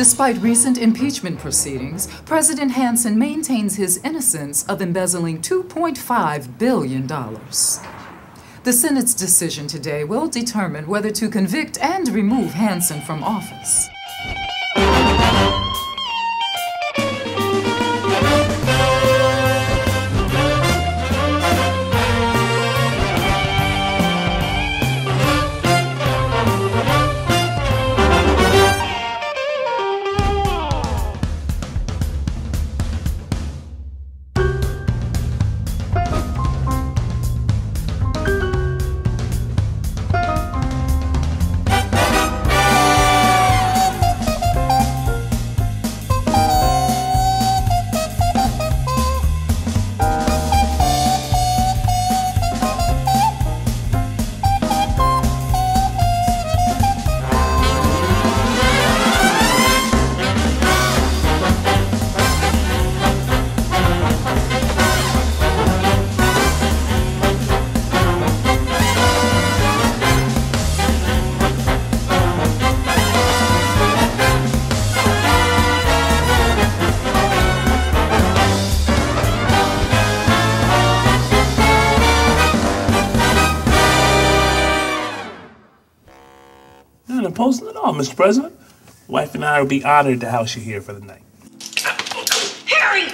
Despite recent impeachment proceedings, President Hansen maintains his innocence of embezzling $2.5 billion. The Senate's decision today will determine whether to convict and remove Hansen from office. Not opposing at all, Mr. President. Wife and I will be honored to house you here for the night. Harry!